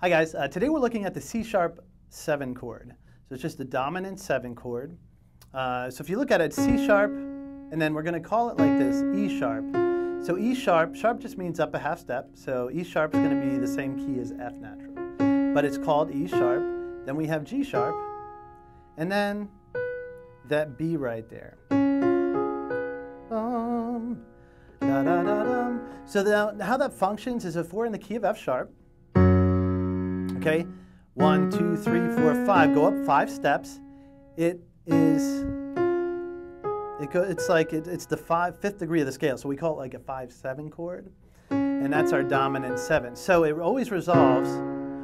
Hi guys, today we're looking at the C sharp 7 chord. So it's just the dominant 7 chord. So if you look at it, C sharp, and then we're going to call it like this, E sharp. So E sharp, sharp just means up a half step, so E sharp is going to be the same key as F natural. But it's called E sharp, then we have G sharp, and then that B right there. So how that functions is if we're in the key of F sharp, okay, 1, 2, 3, 4, 5, go up 5 steps. It's the fifth degree of the scale, so we call it like a 5/7 chord, and that's our dominant 7. So it always resolves,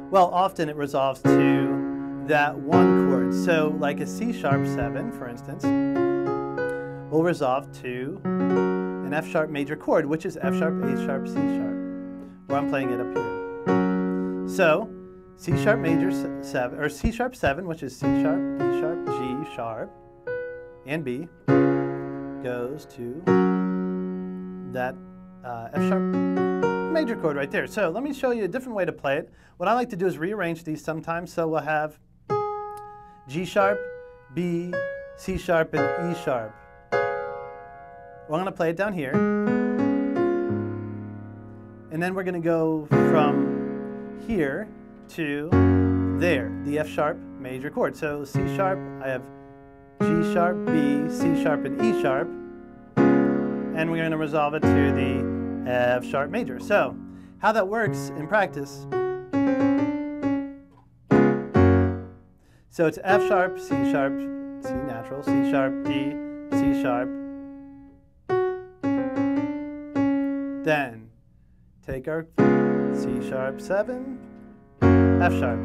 well, often it resolves to that 1 chord. So like a C sharp 7, for instance, will resolve to an F sharp major chord, which is F sharp, A sharp, C sharp, where I'm playing it up here. So C sharp major 7, or C sharp 7, which is C sharp, E sharp, G sharp, and B, goes to that F sharp major chord right there. So let me show you a different way to play it. What I like to do is rearrange these sometimes, so we'll have G sharp, B, C sharp, and E sharp. Well, I'm going to play it down here, and then we're going to go from here to there, the F sharp major chord. So C sharp, I have G sharp, B, C sharp, and E sharp, and we're going to resolve it to the F sharp major. So how that works in practice, so it's F sharp, C natural, C sharp, D, C sharp, then take our C sharp 7, F sharp.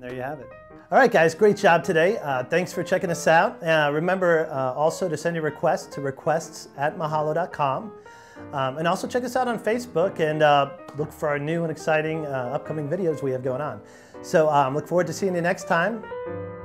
There you have it. All right, guys, great job today. Thanks for checking us out. Remember also to send your requests to requests@mahalo.com. And also check us out on Facebook and look for our new and exciting upcoming videos we have going on. So look forward to seeing you next time.